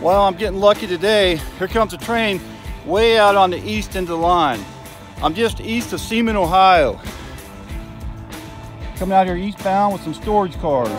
Well, I'm getting lucky today. Here comes a train way out on the east end of the line. I'm just east of Seaman, Ohio. Coming out here eastbound with some storage cars.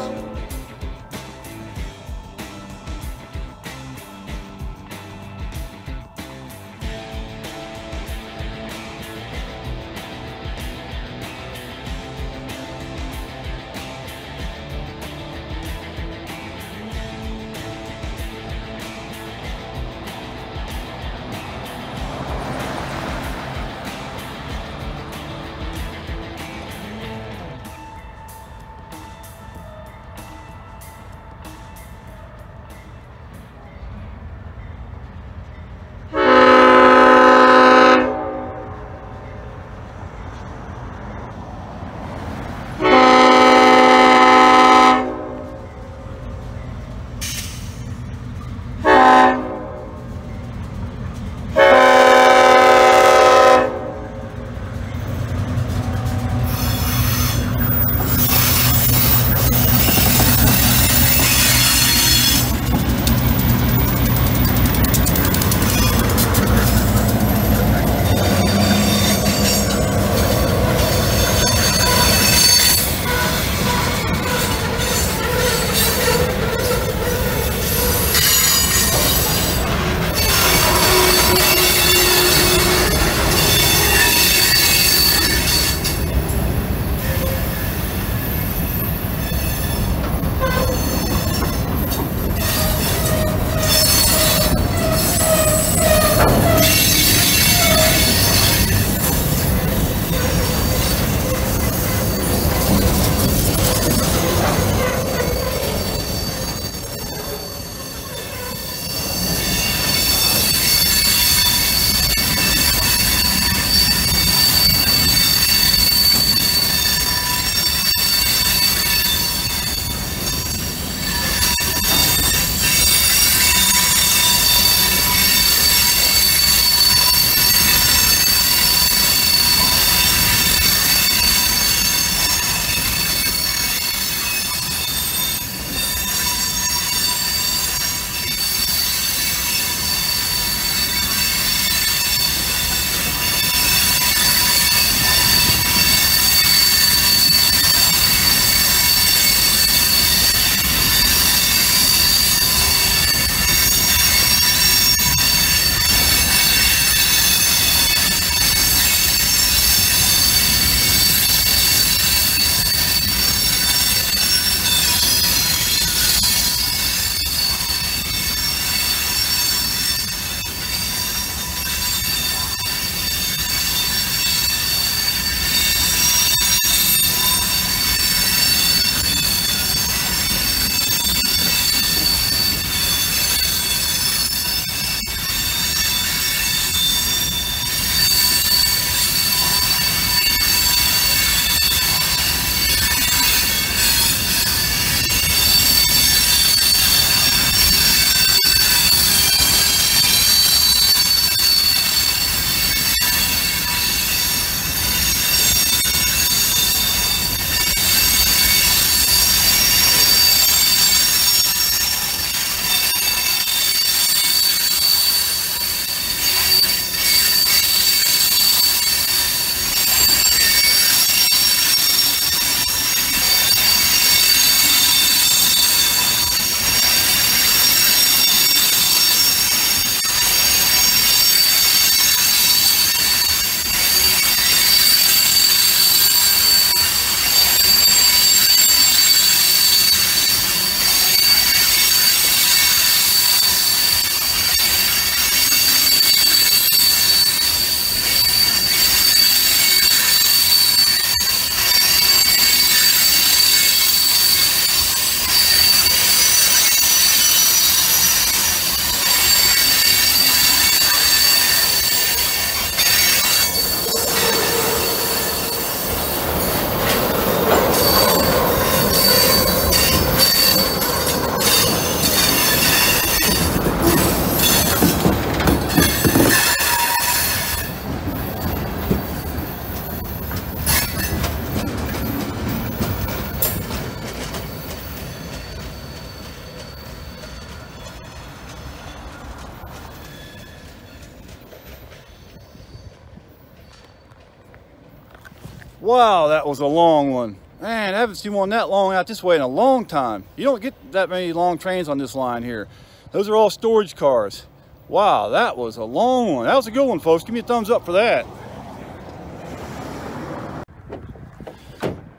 Wow, that was a long one. Man, I haven't seen one that long out this way in a long time. You don't get that many long trains on this line here. Those are all storage cars. Wow, that was a long one. That was a good one, folks. Give me a thumbs up for that.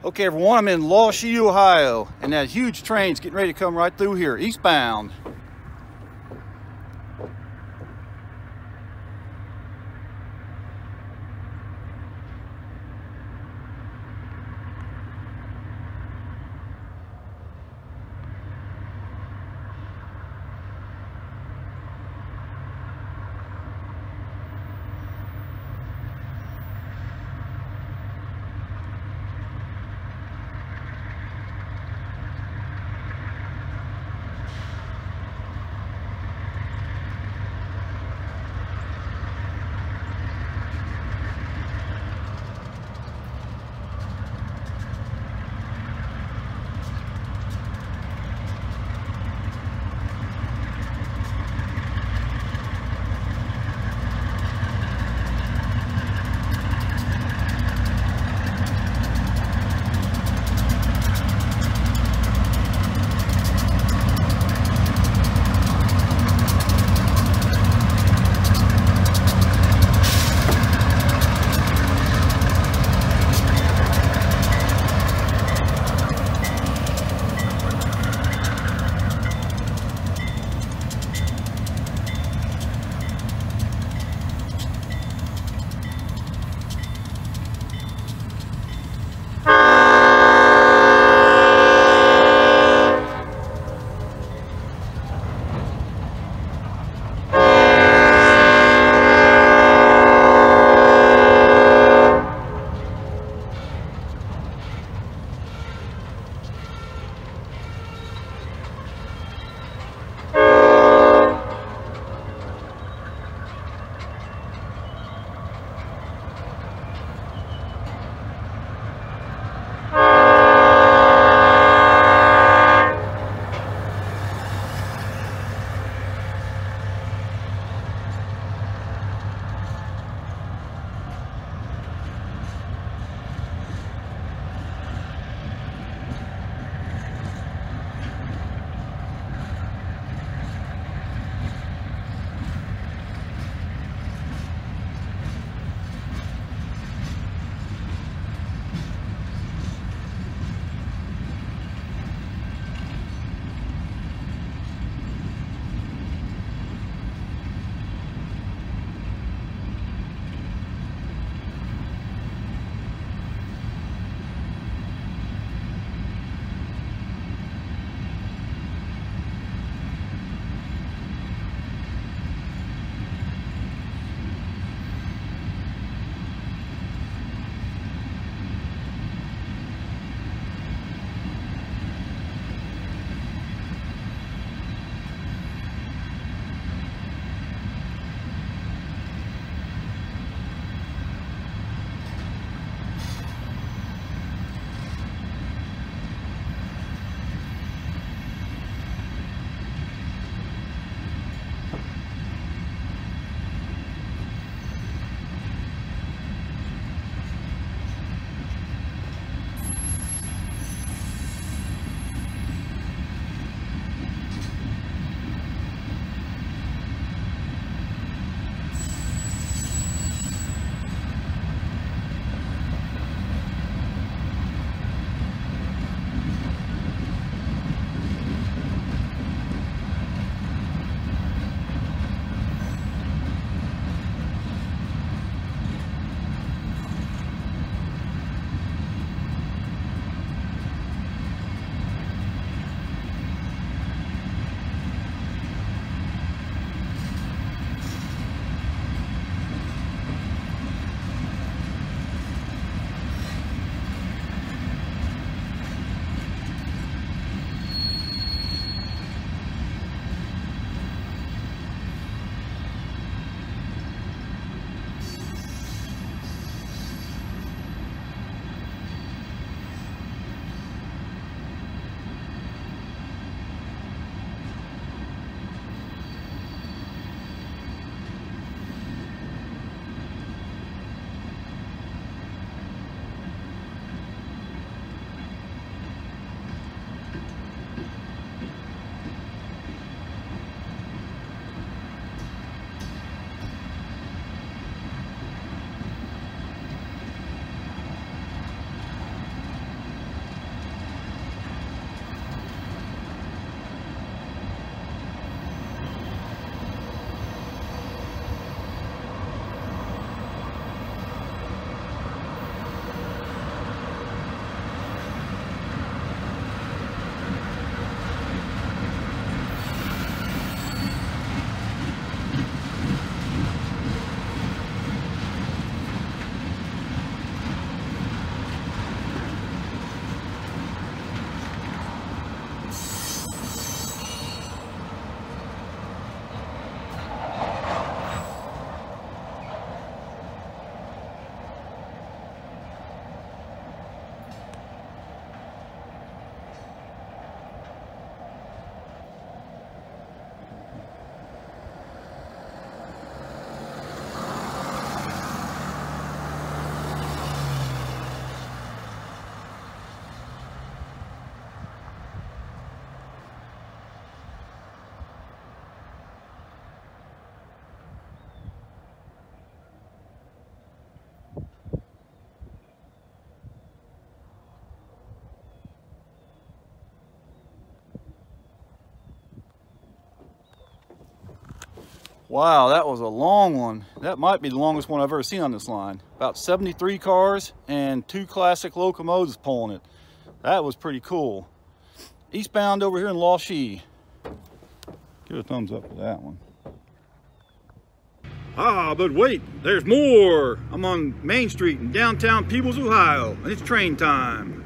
Okay, everyone, I'm in Lawshe, Ohio, and that huge train's getting ready to come right through here, eastbound. Wow, that was a long one. That might be the longest one I've ever seen on this line. About 73 cars and 2 classic locomotives pulling it. That was pretty cool. Eastbound over here in Lawshe. Give it a thumbs up for that one. Ah, but wait, there's more. I'm on Main Street in downtown Peebles, Ohio, and it's train time.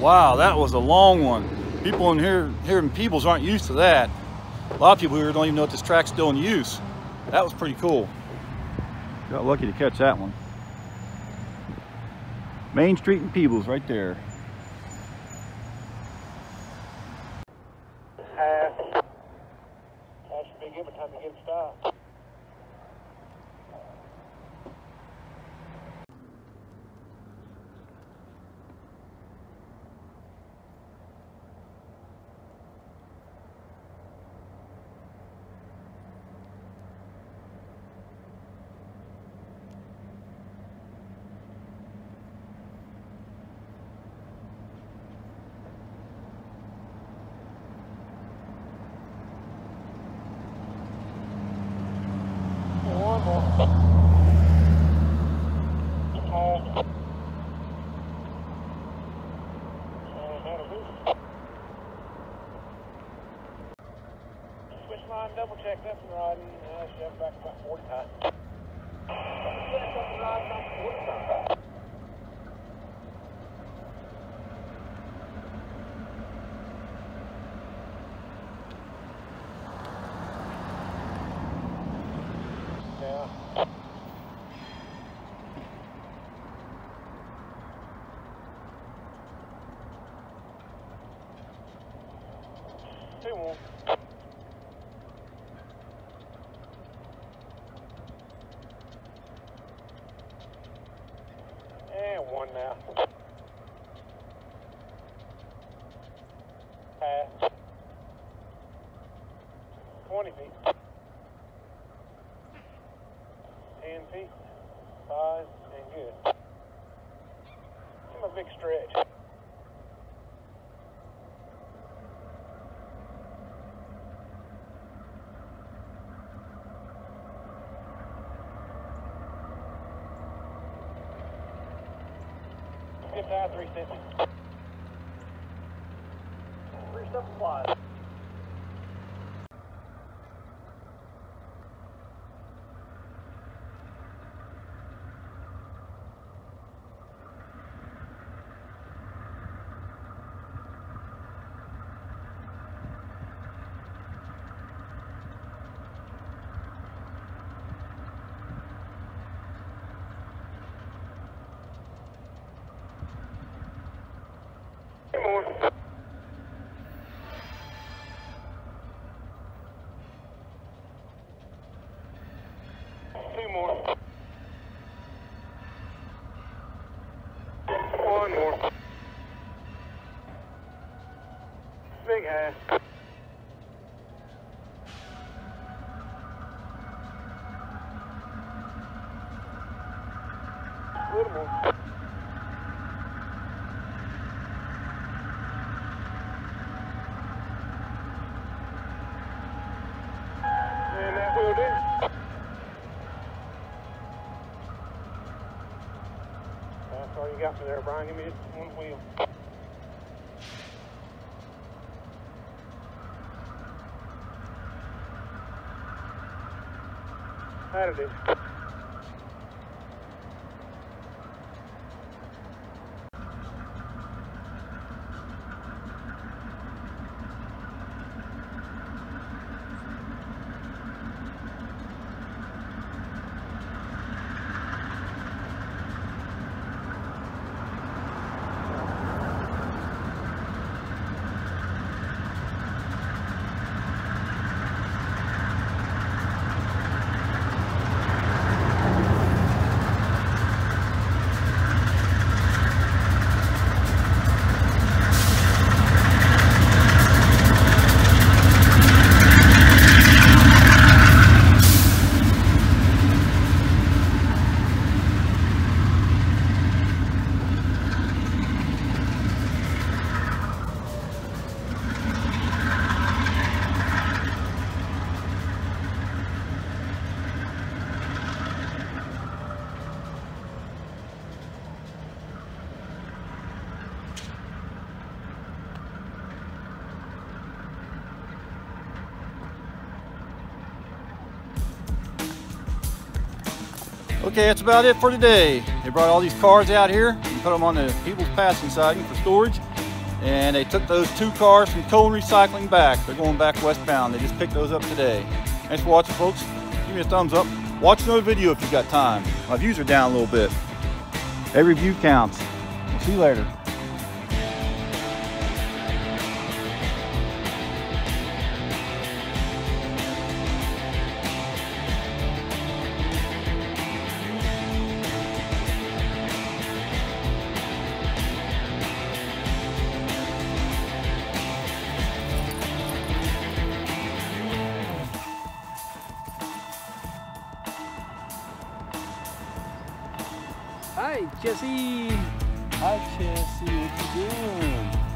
Wow, that was a long one. People in here in Peebles aren't used to that. A lot of people here don't even know that this track's still in use. That was pretty cool. Got lucky to catch that one. Main Street in Peebles right there. That should be good by the time to get stopped. Double check this and rod and should have back about 40 times. Finish up the rod about 40 times. Now. 2 more. One now. Pass. 20 feet. 10 feet. 5 and good. I'm a big stretch. Good time, 350. 3 step applies. One more. Big ass. Little more. You got me there, Brian. Give me just one wheel. That'll do. Okay, that's about it for today. They brought all these cars out here and put them on the Peebles Passing side for storage. And they took those two cars from Cohen Recycling back. They're going back westbound. They just picked those up today. Thanks for watching, folks. Give me a thumbs up. Watch another video if you got time. My views are down a little bit. Every view counts. We'll see you later. Hi Jesse, what you doing?